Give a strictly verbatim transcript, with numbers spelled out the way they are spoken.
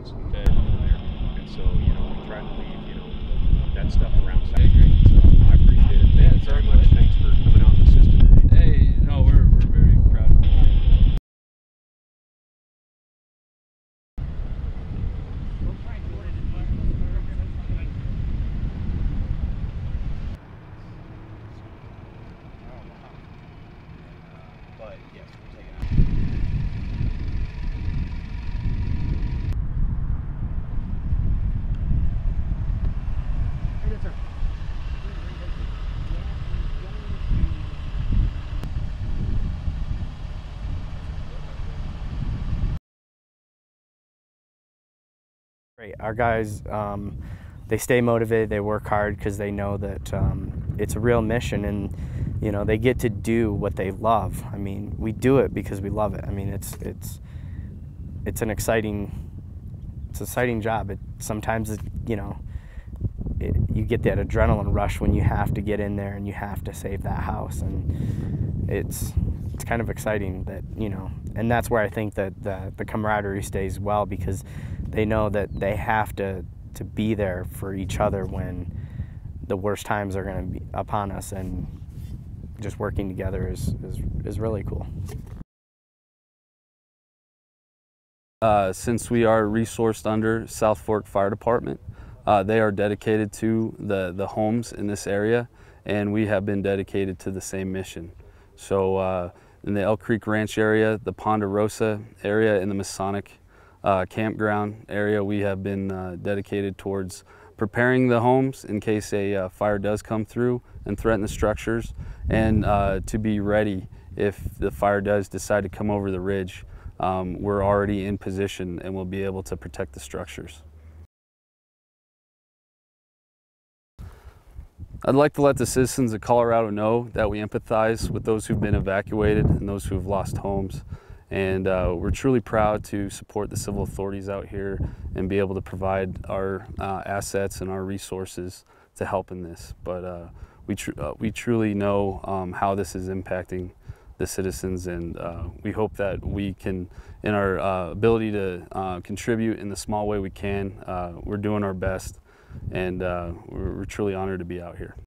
else. Okay. And so, you know, we try to leave, you know, that stuff around. So I appreciate it. Thank you very much. Thanks for coming out in the system. Hey, no, we're, we're very proud of you. Our guys, um, they stay motivated, they work hard because they know that um, it's a real mission, and you know, they get to do what they love. I mean, we do it because we love it. I mean, it's it's it's an exciting, it's an exciting job. It sometimes it, you know, it, you get that adrenaline rush when you have to get in there and you have to save that house, and it's it's kind of exciting that, you know, and that's where I think that the, the camaraderie stays well, because they know that they have to, to be there for each other when the worst times are going to be upon us, and just working together is, is, is really cool. Uh, since we are resourced under South Fork Fire Department, uh, they are dedicated to the, the homes in this area, and we have been dedicated to the same mission. So uh, in the Elk Creek Ranch area, the Ponderosa area, and the Masonic Uh, campground area, we have been uh, dedicated towards preparing the homes in case a uh, fire does come through and threaten the structures, and uh, to be ready if the fire does decide to come over the ridge. Um, we're already in position and we'll be able to protect the structures. I'd like to let the citizens of Colorado know that we empathize with those who've been evacuated and those who've lost homes. And uh, we're truly proud to support the civil authorities out here and be able to provide our uh, assets and our resources to help in this. But uh, we, tr uh, we truly know um, how this is impacting the citizens, and uh, we hope that we can, in our uh, ability to uh, contribute in the small way we can, uh, we're doing our best, and uh, we're, we're truly honored to be out here.